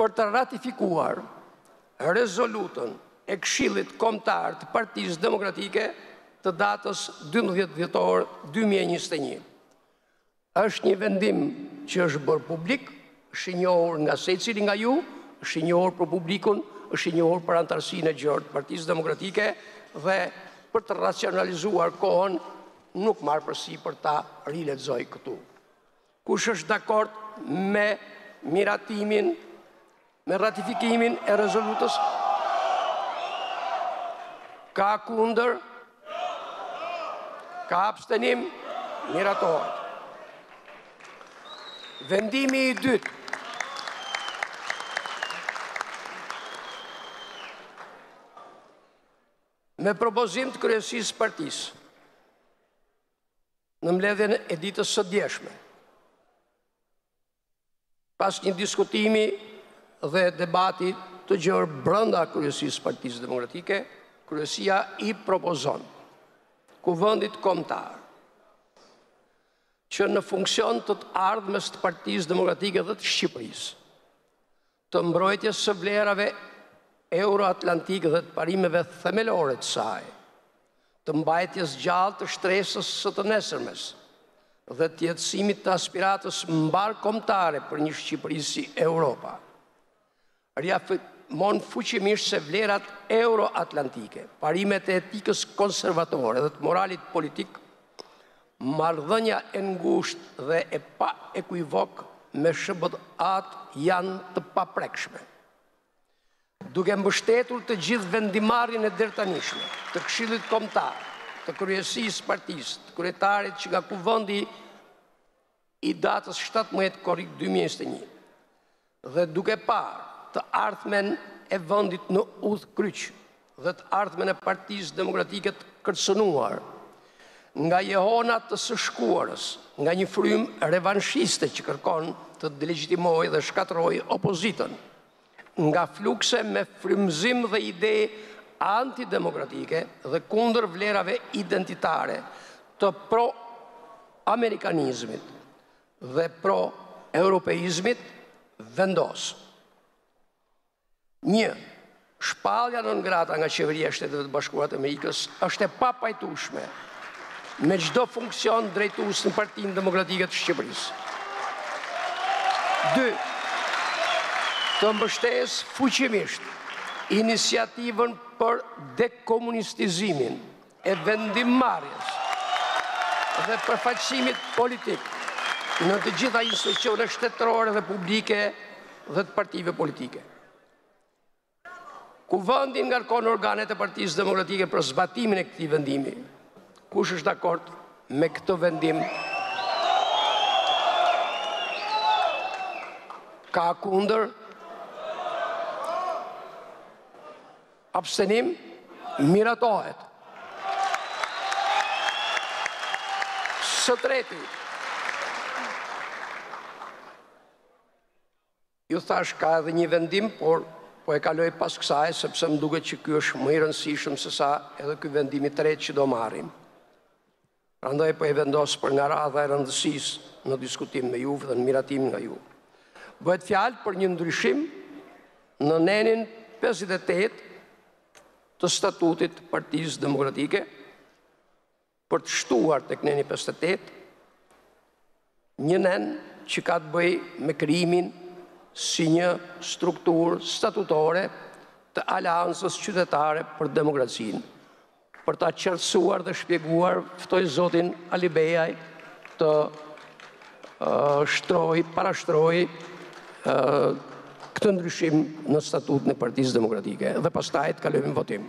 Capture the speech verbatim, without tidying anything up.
për të ratifikuar rezolutën e Këshillit Kombëtar të Partisë Demokratike të datës dymbëdhjetë dhjetor dy mijë e njëzet e një. Është një vendim që është bërë publik, është i njohur nga secili nga ju, është i njohur për publikun, është i njohur për antarësinë e gjerë të Partisë Demokratike dhe për të racionalizuar kohën nuk marr përsi për ta rilexoj këtu. Kush është dakord me miratimin, me ratifikimin e rezolutës? Ka kundër? Ka abstenim? Miratohet. Vendimi i dytë. Me propozim të kryesisë partisë në mbledhjen e ditës së djeshme, pas një diskutimi dhe debati të gjerë brenda kryesisë Partisë Demokratike, kryesia i propozon Kuvendit Kombëtar që në funksion të të ardhmes të Partisë Demokratike dhe të Shqipërisë, të mbrojtjes së vlerave euroatlantike dhe të parimeve themelore të saj, të mbajtjes gjallë të shtresës së të nesërmes, dhe tjetësimit të aspiratës mbarë kombëtare për një Shqipëri si Europa. Riafirmon fuqimisht se vlerat euroatlantike, parimet e etikës konservatore dhe të moralit politik, marrëdhënia e ngushtë dhe e pa ekuivok me S B D A-t janë të paprekshme. Duke mbështetur të gjithë vendimarrjen e dertanishme të Këshillit Kombëtar, të kryesisë partisë, të kryetarit që nga kuvendi i datës shtatëmbëdhjetë korrik dy mijë e njëzet e një, dhe duke parë të ardhmen e vendit në udhëkryq dhe të ardhmen e Partisë Demokratike të kërcënuar nga jehonat të së shkuarës, nga një frymë revanshiste që kërkon të delegjitimojë dhe shkatërrojë opozitën, nga flukse me frymëzim dhe ide antidemokratike dhe kundër vlerave identitare të pro-amerikanizmit dhe pro-europeizmit vendos. Një, shpallja non grata nga qeveria e Shteteve të Bashkuara të Amerikës është e papajtueshme me çdo funksion drejtues në Partinë Demokratike të Shqipërisë. Dy, të mbështes fuqimisht iniciativën për dekomunistizimin e vendimmarrjes dhe përfaqësimit politik në të gjitha institucionet shtetërore dhe publike dhe të partive politike. Kuvendi ngarkon organet e Partisë Demokratike për zbatimin e këtij vendimi. Kush është dakord me këtë vendim? Ka kundër? Abstenim? Miratohet. Së treti, ju thash ka edhe një vendim, por po e kaloj pas kësaj, sepse më duket që ky është më i rëndësishëm se sa edhe ky vendimi i tretë që do marrim. Prandaj po e vendos për nga radha e rëndësisë në diskutim me ju dhe në miratim nga ju. Bëhet fjalë për një ndryshim në nenin pesëdhjetë e tetë të statutit të Partisë Demokratike për të shtuar tek neni pesëdhjetë e tetë një nen që ka të bëjë me krijimin si një strukturë statutore të Aleancës Qytetare për Demokracinë. Për ta qartësuar dhe shpjeguar, ftoj zotin Ali Bejaj të uh, shtrojë, parashtrojë uh, këtë ndryshim në statut në Partisë Demokratike dhe pastaj të kalojmë votim.